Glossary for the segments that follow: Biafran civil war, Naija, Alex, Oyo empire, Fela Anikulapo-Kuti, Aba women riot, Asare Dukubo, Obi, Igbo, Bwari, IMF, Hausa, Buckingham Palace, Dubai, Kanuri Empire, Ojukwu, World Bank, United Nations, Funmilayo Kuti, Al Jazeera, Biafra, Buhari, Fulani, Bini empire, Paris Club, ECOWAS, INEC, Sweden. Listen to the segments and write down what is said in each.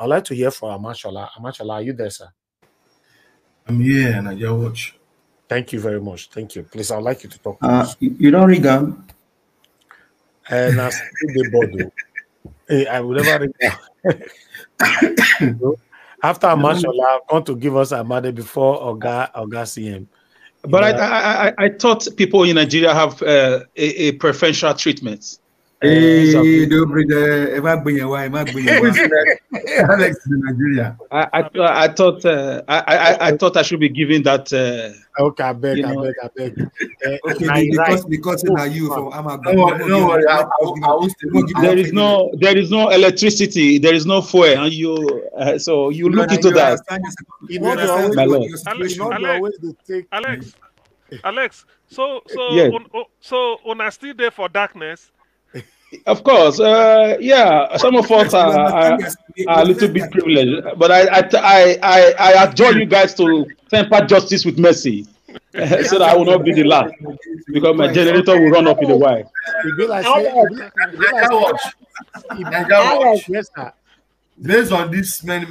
I'd like to hear from Omashola. Omashola, are you there, sir? I'm here and I just watch. Thank you very much. Thank you. Please, I'd like you to talk. You don't read them. And I still the body. Hey, I will never read them. After Omashola, I've come to give us Amade before Oga CM. But yeah. I thought people in Nigeria have a preferential treatment. Hey, don't bring Alex in Nigeria. I thought I should be giving that. Okay, I beg. Okay, because now you from Amago. No, there is no electricity. There is no fuel, and you. So you look into that. Alex. So on a still there for darkness. Of course, yeah. Some of us are a little bit privileged, but I adjure you guys to temper justice with mercy, so that I will not be the last, because my generator will run up in the wild. Based on this many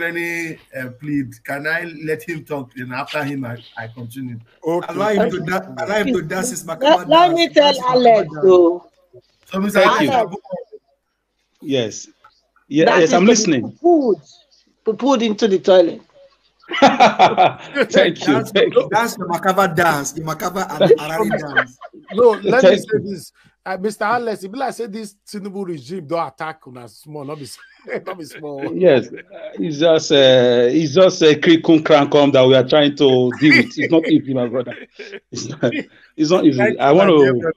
plead, can I let him talk? And after him, I continue. Okay. Allow him to dance his macabre. Let me tell Alex though. So, thank you. Yes. Yes, I'm listening. Put into the toilet. Thank you. That's the macabre dance, the macabre and Harari dance. No, let me say this. Mr. Alex, if I say this Tinubu regime don't attack on a small, not be small. Yes, it's just a crinkle crankum that we are trying to deal with. It's not easy, my brother. It's not easy. I want to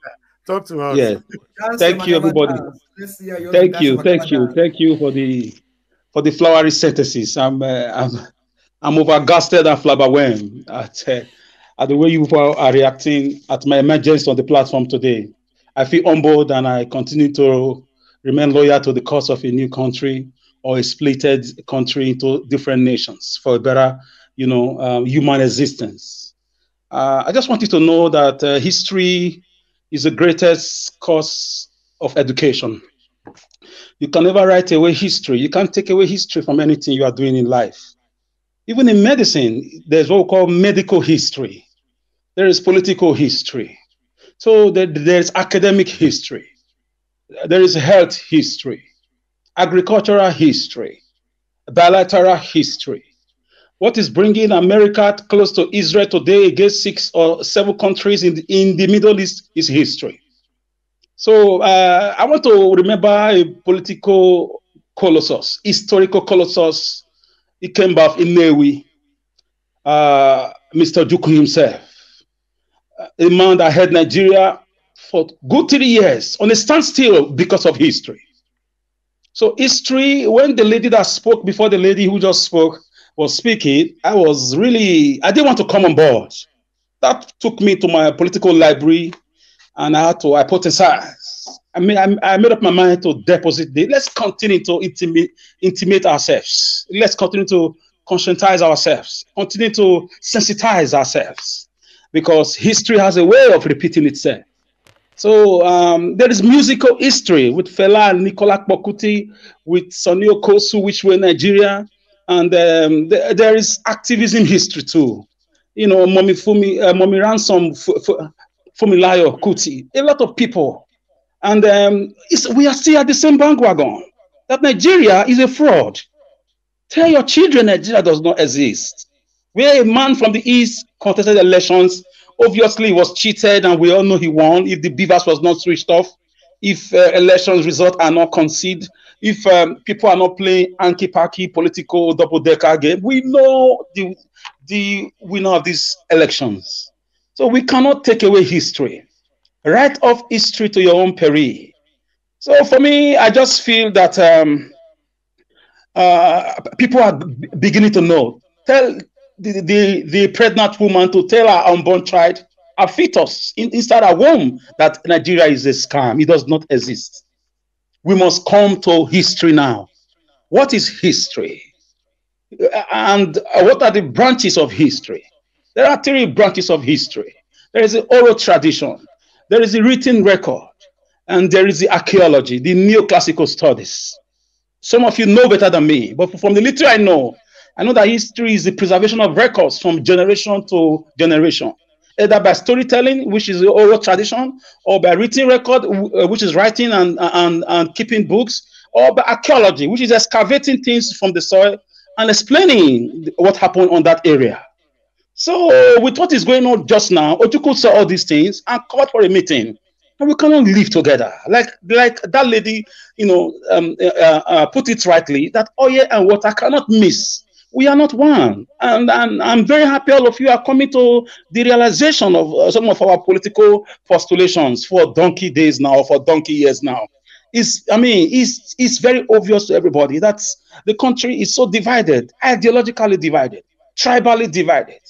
talk to us. Yes. Thank you, everybody. Thank you for the flowery sentences. I'm overgasted and flabbergasted at the way you are reacting at my emergence on the platform today. I feel humbled, and I continue to remain loyal to the cause of a new country or a splitted country into different nations for a better, human existence. I just want you to know that history is the greatest cause of education. You can never write away history. You can't take away history from anything you are doing in life. Even in medicine, there's what we call medical history. There is political history. So there's academic history. There is health history, agricultural history, bilateral history. What is bringing America close to Israel today against 6 or 7 countries in the Middle East is history. So I want to remember a political colossus, historical colossus, Ikembaf Inewi, Mr. Ojukwu himself, a man that held Nigeria for good 3 years on a standstill because of history. So history, when the lady that spoke before the lady who just spoke was speaking, I didn't want to come on board. That took me to my political library, and I had to hypothesize. I made up my mind to deposit the, let's continue to intimate ourselves. Let's continue to conscientize ourselves, continue to sensitize ourselves, because history has a way of repeating itself. So there is musical history with Fela Anikulapo-Kuti, with Sonny Okosun, which were Nigeria. And there is activism history too. Mommy Ransom, Funmilayo Kuti, a lot of people. And we are still at the same bandwagon that Nigeria is a fraud. Tell your children Nigeria does not exist. Where a man from the East contested elections, obviously he was cheated, and we all know he won if the beavers was not switched off, if elections results are not conceded, if people are not playing anki-paki political double-decker game. We know the winner of these elections. So we cannot take away history. Write off history to your own peril. So for me, I just feel that people are beginning to know. Tell the pregnant woman to tell her unborn child, a fetus inside her womb, that Nigeria is a scam. It does not exist. We must come to history now. What is history? And what are the branches of history? There are 3 branches of history. There is the oral tradition, there is the written record, and there is the archaeology, the neoclassical studies. Some of you know better than me, but from the little I know that history is the preservation of records from generation to generation, either by storytelling, which is the oral tradition, or by written record, which is writing and keeping books, or by archaeology, which is excavating things from the soil and explaining what happened on that area. So with what is going on just now, Ojukwu saw all these things and called for a meeting. And we cannot live together. Like that lady, put it rightly, that oil and water cannot mix. We are not one. And I'm very happy all of you are coming to the realization of some of our political postulations for donkey days now, for donkey years now. It's very obvious to everybody that the country is so divided, ideologically divided, tribally divided.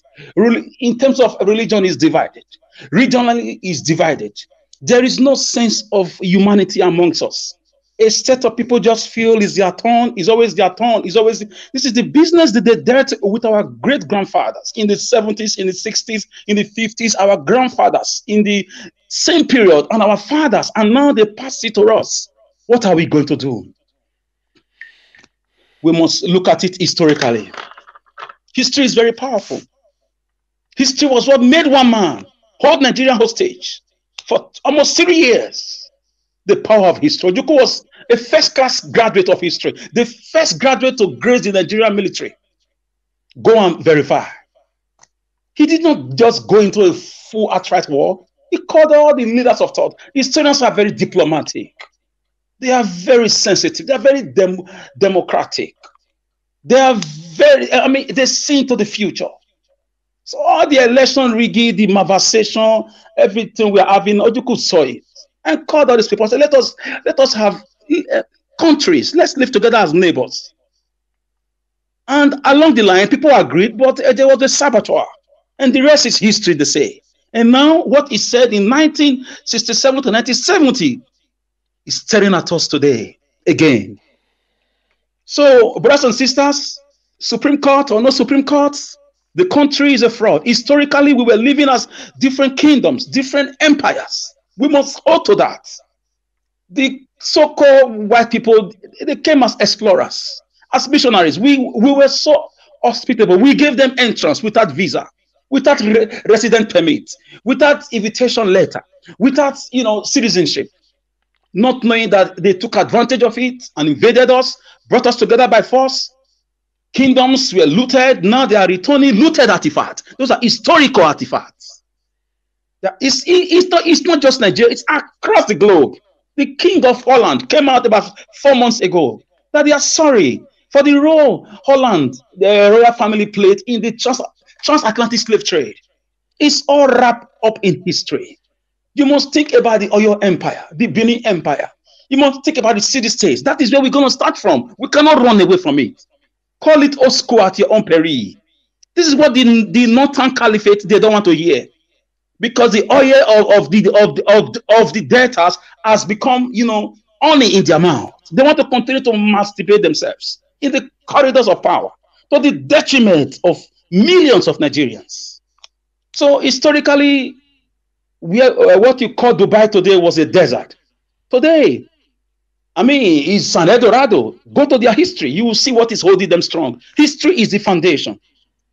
In terms of religion is divided. Regionally is divided. There is no sense of humanity amongst us. A set of people just feel it's their turn, it's always their turn, it's always... This is the business that they dealt with our great-grandfathers in the 70s, in the 60s, in the 50s, our grandfathers in the same period, and our fathers, and now they pass it to us. What are we going to do? We must look at it historically. History is very powerful. History was what made one man hold Nigeria hostage. For almost 3 years, the power of history. Ojukwu was a first-class graduate of history, the first graduate to grace the Nigerian military. Go and verify. He did not just go into a full outright war. He called all the leaders of thought. Historians are very diplomatic. They are very sensitive. They are very democratic. They are very, they see into the future. So all the election rigging, the malversation, everything we are having, Ojukwu saw it and called all these people. Say, let us have countries. Let's live together as neighbors. And along the line, people agreed, but there was a saboteur, and the rest is history. They say. And now, what is said in 1967 to 1970 is staring at us today again. So, brothers and sisters, Supreme Court or no Supreme Court. The country is a fraud. Historically, we were living as different kingdoms, different empires. We must hold to that. The so-called white people, they came as explorers, as missionaries. We were so hospitable. We gave them entrance without visa, without resident permit, without invitation letter, without citizenship, not knowing that they took advantage of it and invaded us, brought us together by force. Kingdoms were looted. Now they are returning looted artifacts. Those are historical artifacts. It's not just Nigeria. It's across the globe. The King of Holland came out about 4 months ago that they are sorry for the role Holland, the royal family, played in the transatlantic slave trade. It's all wrapped up in history. You must think about the Oyo Empire, the Bini Empire. You must think about the city-states. That is where we're going to start from. We cannot run away from it. Call it Osco at your own peril. This is what the Northern Caliphate, they don't want to hear. Because the oil of the debtors has become, only in their mouth. They want to continue to masturbate themselves in the corridors of power, to the detriment of millions of Nigerians. So historically, what you call Dubai today was a desert. Today, it's San Eldorado. Go to their history. You will see what is holding them strong. History is the foundation.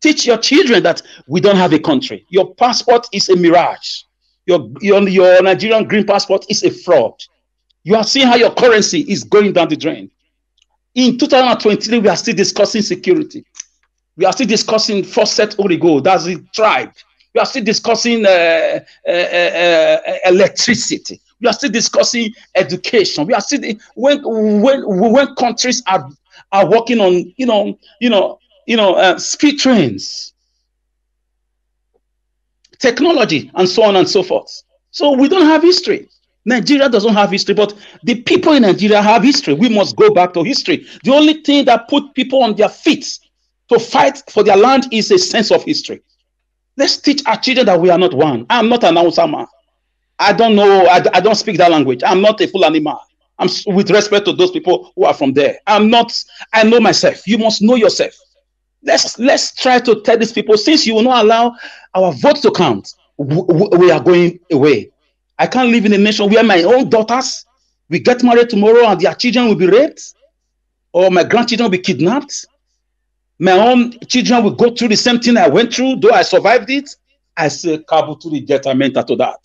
Teach your children that we don't have a country. Your passport is a mirage. Your Nigerian green passport is a fraud. You are seeing how your currency is going down the drain. In 2023, we are still discussing security. We are still discussing Fawcett Origo. That's the tribe. We are still discussing electricity. We are still discussing education. We are still when countries are working on speed trains, technology, and so on and so forth. So we don't have history. Nigeria doesn't have history, but the people in Nigeria have history. We must go back to history. The only thing that put people on their feet to fight for their land is a sense of history. Let's teach our children that we are not one. I'm not an Hausama. I don't know. I don't speak that language. I'm not a Fulani. I'm with respect to those people who are from there. I'm not. I know myself. You must know yourself. Let's try to tell these people, since you will not allow our vote to count, we are going away. I can't live in a nation where my own daughters will get married tomorrow and their children will be raped. or my grandchildren will be kidnapped. My own children will go through the same thing I went through, though I survived it. I say, Kabu to the detriment to that.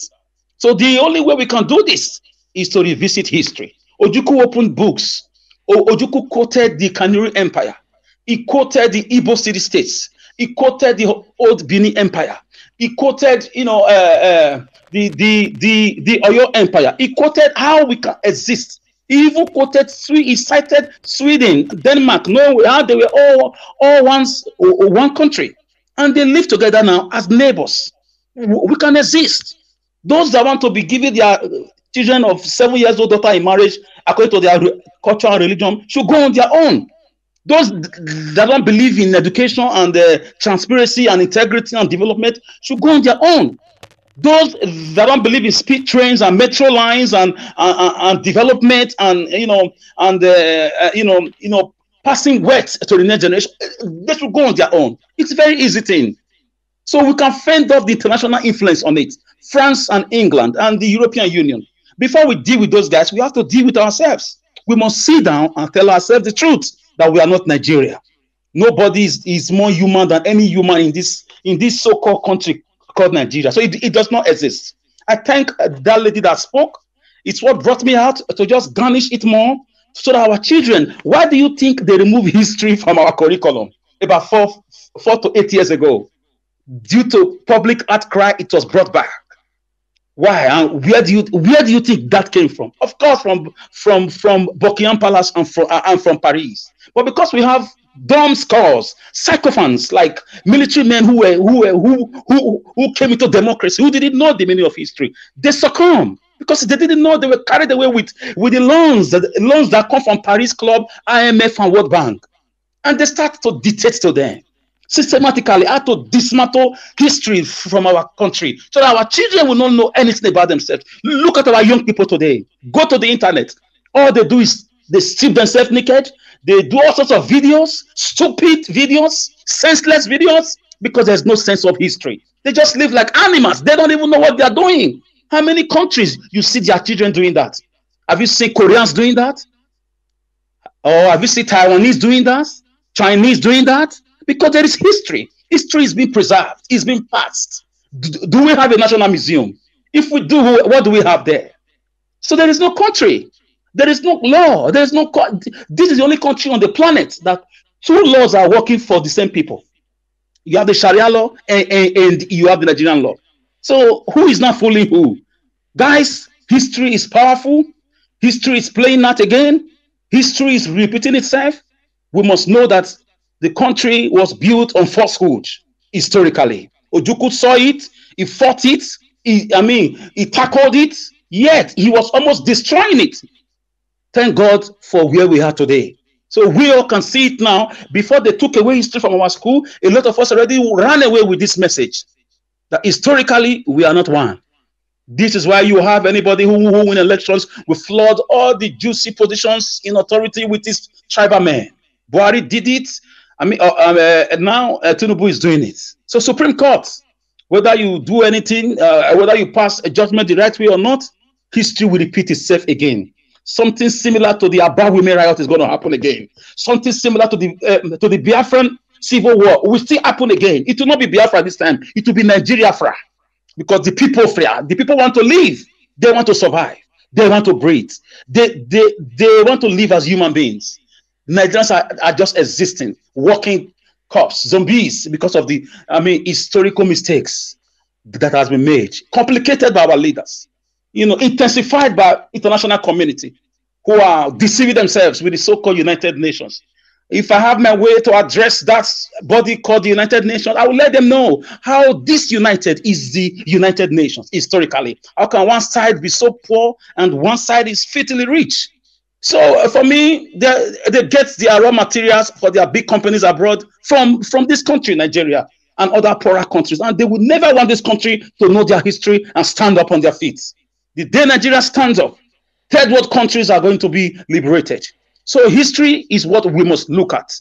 So the only way we can do this is to revisit history. Ojukwu opened books. Ojukwu quoted the Kanuri Empire. He quoted the Igbo city-states. He quoted the old Bini Empire. He quoted, you know, the Oyo empire. He quoted how we can exist. He even quoted, he cited Sweden, Denmark, Norway, how they were all one country. And they live together now as neighbors. We can exist. Those that want to be giving their children of 7-year-old daughter in marriage, according to their cultural religion, should go on their own. Those that don't believe in education and transparency and integrity and development should go on their own. Those that don't believe in speed trains and metro lines and development and passing wealth to the next generation, they should go on their own. It's a very easy thing. So we can fend off the international influence on it. France and England and the European Union. Before we deal with those guys, we have to deal with ourselves. We must sit down and tell ourselves the truth. That we are not Nigeria. Nobody is more human than any human in this so-called country called Nigeria. So it does not exist. I thank that lady that spoke. It's what brought me out to just garnish it more so that our children, why do you think they remove history from our curriculum about 4 to 8 years ago? Due to public outcry, it was brought back. Why? And where do you think that came from? Of course, from Buckingham Palace and from Paris. But because we have dumb scores, sycophants like military men who came into democracy, who didn't know the meaning of history, they succumbed because they didn't know. They were carried away with the loans that come from Paris Club, IMF, and World Bank, and they start to dictate to them. Systematically, how to dismantle history from our country so that our children will not know anything about themselves. Look at our young people today. Go to the internet. All they do is they strip themselves naked. They do all sorts of videos, stupid videos, senseless videos, because there's no sense of history. They just live like animals. They don't even know what they are doing. How many countries you see their children doing that? Have you seen Koreans doing that? Or have you seen Taiwanese doing that? Chinese doing that? Because there is history. History is being preserved. It's being passed. Do we have a national museum? If we do, what do we have there? So there is no country. There is no law. There is no. This is the only country on the planet that two laws are working for the same people. You have the Sharia law and you have the Nigerian law. So who is not fooling who? Guys, history is powerful. History is playing out again. History is repeating itself. We must know that the country was built on falsehood historically. Ojukwu saw it, he fought it, he tackled it, yet he was almost destroying it. Thank God for where we are today. So we all can see it now. Before they took away history from our school, a lot of us already ran away with this message that historically we are not one. This is why you have anybody who win elections will flood all the juicy positions in authority with his tribal men. Bwari did it. Now Tinubu is doing it. So Supreme Court, whether you do anything, whether you pass a judgment the right way or not, history will repeat itself again. Something similar to the Aba women riot is going to happen again. Something similar to the Biafran civil war will still happen again. It will not be Biafra this time. It will be Nigeria-fra, because the people fra, the people want to live. They want to survive. They want to breathe. They want to live as human beings. Nigerians are just existing, walking cops, zombies, because of the historical mistakes that has been made, complicated by our leaders, intensified by international community who are deceiving themselves with the so-called United Nations. If I have my way to address that body called the United Nations, I will let them know how disunited is the United Nations historically. How can one side be so poor and one side is fatally rich? So for me, they get their raw materials for their big companies abroad from this country, Nigeria, and other poorer countries. And they would never want this country to know their history and stand up on their feet. The day Nigeria stands up, third world countries are going to be liberated. So history is what we must look at.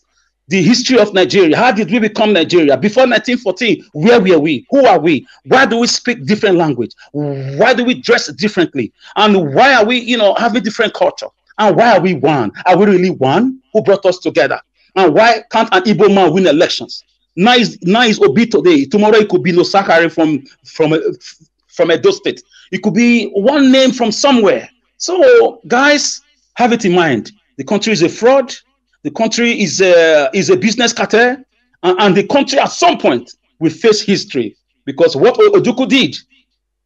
The history of Nigeria. How did we become Nigeria? Before 1914, where were we? Who are we? Why do we speak different language? Why do we dress differently? And why are we, having different culture? And why are we one? Are we really one? Who brought us together? And why can't an Igbo man win elections? Now is Obi today. Tomorrow it could be Losakari from Edo State. It could be one name from somewhere. So guys, have it in mind. The country is a fraud. The country is a business cartel. And the country at some point will face history, because what Ojukwu did,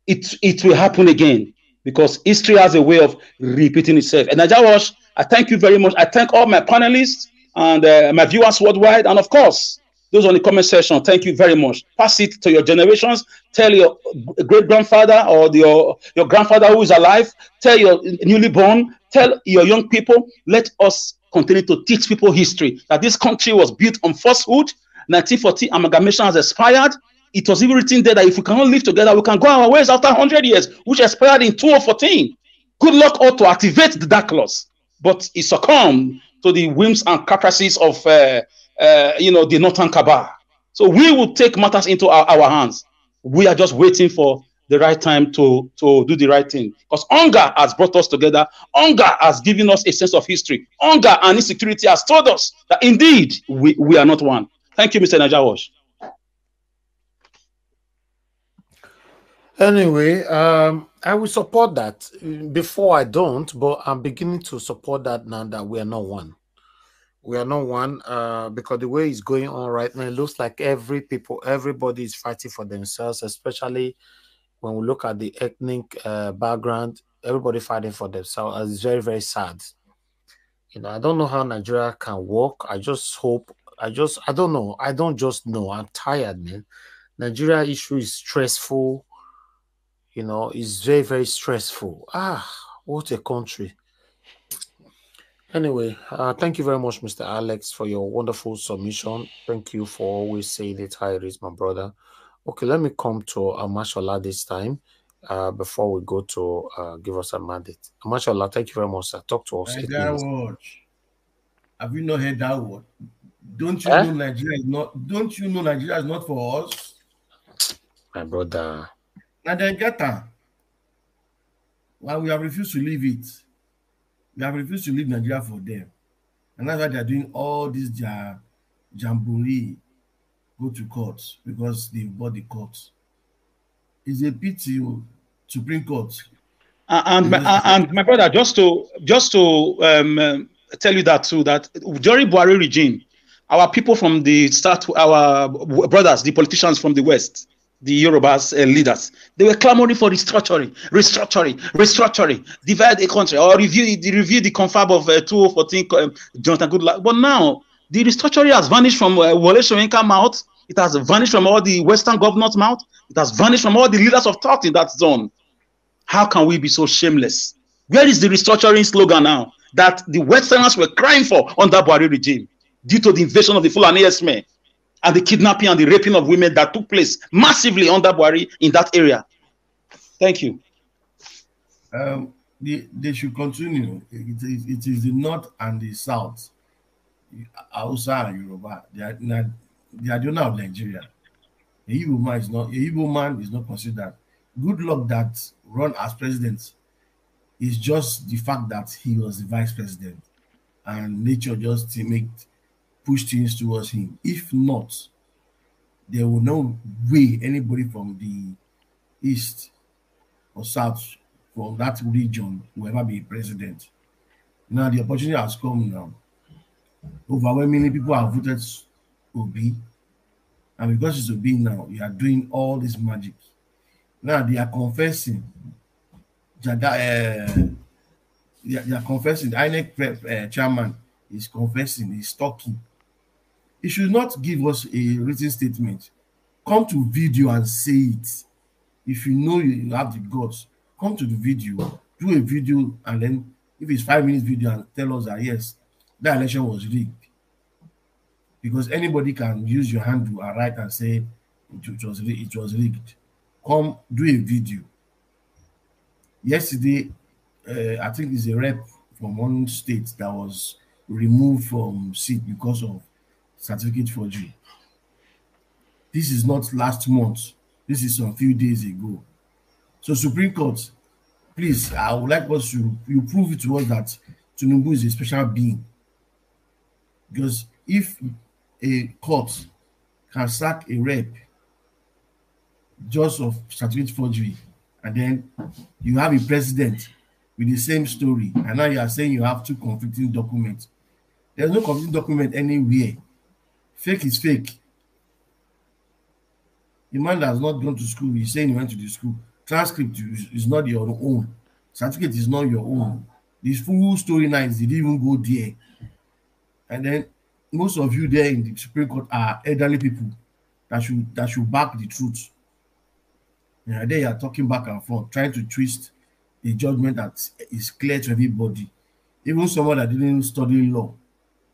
it will happen again, because history has a way of repeating itself. And Naija, I thank you very much. I thank all my panelists and my viewers worldwide, and of course, those on the comment section, thank you very much. Pass it to your generations. Tell your great-grandfather or your grandfather who is alive. Tell your newly born. Tell your young people. Let us continue to teach people history, that this country was built on falsehood. 1940 amalgamation has expired. It was even written there that if we cannot live together, we can go our ways after 100 years, which expired in 2014. Good luck all to activate the dark laws, but it succumbed to the whims and caprices of the northern cabal. So we will take matters into our hands. We are just waiting for the right time to do the right thing, because hunger has brought us together. Hunger has given us a sense of history. Hunger and insecurity has told us that indeed we are not one. Thank you, Mr. Najawash. Anyway, I will support that. Before I don't, but I'm beginning to support that now, that we are not one. We are not one, because the way it's going on right now, it looks like everybody is fighting for themselves, especially when we look at the ethnic background. Everybody fighting for themselves. It's very, very sad. You know, I don't know how Nigeria can work. I just hope. I don't know. I don't just know. I'm tired, man. Nigeria issue is stressful. You know, it's very, very stressful. Ah, what a country. Anyway, thank you very much, Mr. Alex, for your wonderful submission. Thank you for always saying it. Hi, Riz, my brother. Okay, let me come to Omashola this time before we go to give us a mandate. Omashola, thank you very much, sir. Talk to us. Have you not heard that word? Don't you know Nigeria is not? Don't you know Nigeria is not for us, my brother? And then get her. Well, we have refused to leave it. We have refused to leave Nigeria for them. And that's why they're doing all this jamboree, go to court, because they bought the court. It's a pity, Supreme Court. And my brother, just to tell you that too, that during Bwari regime, our people from the start, our brothers, the politicians from the West, the Yorubas leaders, they were clamoring for restructuring, divide the country, or review the confab of 2014, Jonathan Goodluck. But now, the restructuring has vanished from Wole Soyinka's mouth. It has vanished from all the Western governors' mouth. It has vanished from all the leaders of thought in that zone. How can we be so shameless? Where is the restructuring slogan now that the Westerners were crying for under Buhari regime, due to the invasion of the Fulani Esme and the kidnapping and the raping of women that took place massively under Buhari in that area? Thank you. They should continue. It is the North and the South, Hausa and Yoruba. They are the owner of Nigeria. The Igbo man is not. The Igbo man is not considered. Good luck that run as president is just the fact that he was the vice president, and nature just pushed things towards him. If not, there will no way anybody from the east or south from that region will ever be president. Now the opportunity has come now. Overwhelmingly, people have voted Obi, and because it's Obi now, you are doing all this magic. Now they are confessing that they are confessing. The INEC chairman is confessing. He's talking. He should not give us a written statement. Come to video and say it. If you know you have the guts, come to the video, do a video, and then if it's 5 minutes video, and tell us that yes, that election was rigged. Because anybody can use your hand to write and say it was rigged. Come do a video. Yesterday, I think it's a rep from one state that was removed from seat because of certificate forgery. This is not last month. This is some few days ago. So Supreme Court, please, I would like us to prove it to us that Tinubu is a special being, because if a court can sack a rep just of certificate forgery, and then you have a president with the same story, and now you are saying you have two conflicting documents. There's no conflicting document anywhere. Fake is fake. The man that has not gone to school, he's saying he went to the school. Transcript is not your own. Certificate is not your own. This full story now is, they didn't even go there. And then most of you there in the Supreme Court are elderly people that should back the truth. And they are talking back and forth, trying to twist a judgment that is clear to everybody. Even someone that didn't study law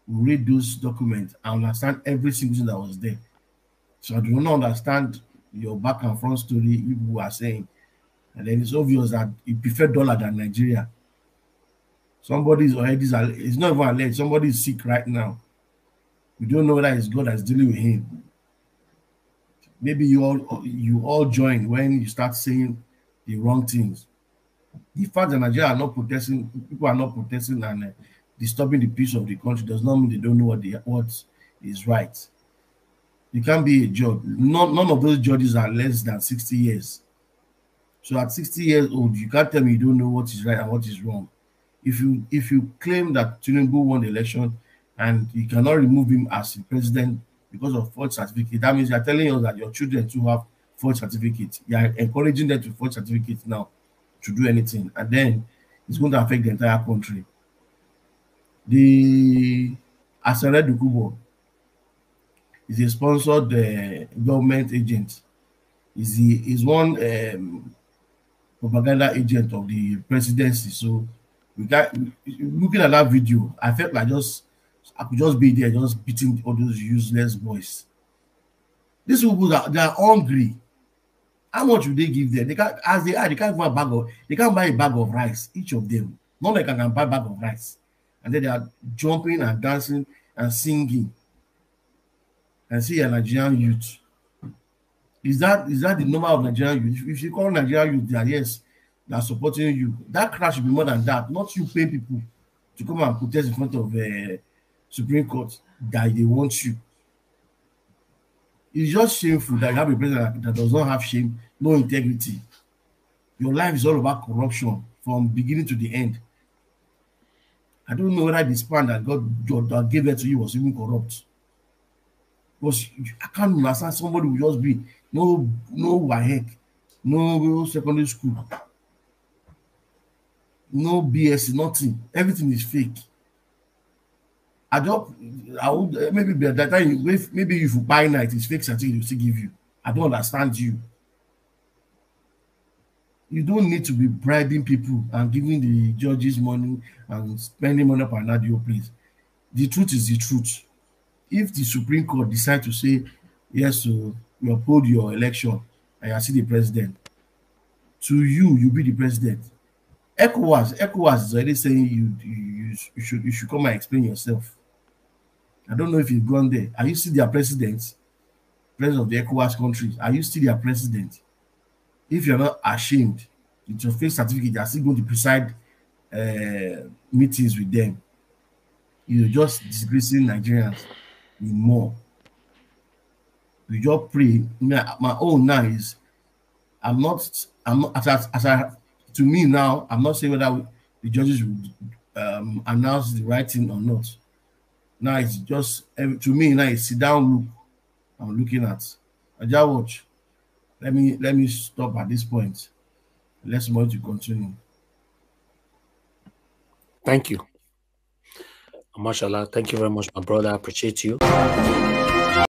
will read those documents and understand every single thing that was there. So I do not understand your back and front story you are saying. And then it's obvious that you prefer dollar than Nigeria. Somebody's already, it's not even alleged, somebody is sick right now. We don't know that it's God that's dealing with him. Maybe you all join when you start saying the wrong things. The fact that Nigeria are not protesting, people are not protesting and disturbing the peace of the country does not mean they don't know what is right. You can't be a judge. None of those judges are less than 60 years. So at 60 years old, you can't tell me you don't know what is right and what is wrong. If you claim that Tinubu won the election and you cannot remove him as the president because of forged certificate, that means you're telling us that your children too have forged certificates. You're encouraging them to forge certificates now to do anything, and then it's going to affect the entire country. The Asare Dukubo is a sponsored government agent. Is one propaganda agent of the presidency. So we got, looking at that video, I felt like I could just be there, just beating all those useless boys. These people, they are hungry. How much would they give them? They can't, as they are, they can't buy a bag of, they can't buy a bag of rice, each of them. Not like I can buy a bag of rice. And then they are jumping and dancing and singing. And see a Nigerian youth. Is that the number of Nigerian youth? If you call Nigerian youth, they are, yes, they are supporting you. That crash should be more than that. Not you pay people to come and protest in front of the Supreme Court that they want you. It's just shameful that you have a president that does not have shame, no integrity. Your life is all about corruption from beginning to the end. I don't know whether this plan that God gave it to you was even corrupt. Because I can't understand somebody who just be no WAEC, no secondary school, no BS, nothing. Everything is fake. I don't. I would maybe by that time. Maybe if you buy night, it's fake certificate will still give you. I don't understand you. You don't need to be bribing people and giving the judges money and spending money upon that your place. The truth is the truth. If the Supreme Court decides to say yes, so you uphold your election and you see the president, to you be the president. ECOWAS is already saying you should come and explain yourself. I don't know if you've gone there. Are you still their president? President of the ECOWAS countries. Are you still their president? If you're not ashamed, with your fake certificate, you're still going to preside meetings with them. You're just disgracing Nigerians with more. You just pray. My own now is, I'm not as I, to me now, I'm not saying whether the judges will announce the right thing or not. Now it's just, to me now it's sit down look I'm looking at. I just watch. Let me stop at this point. Let's move to continue. Thank you. Omashola, thank you very much, my brother. I appreciate you.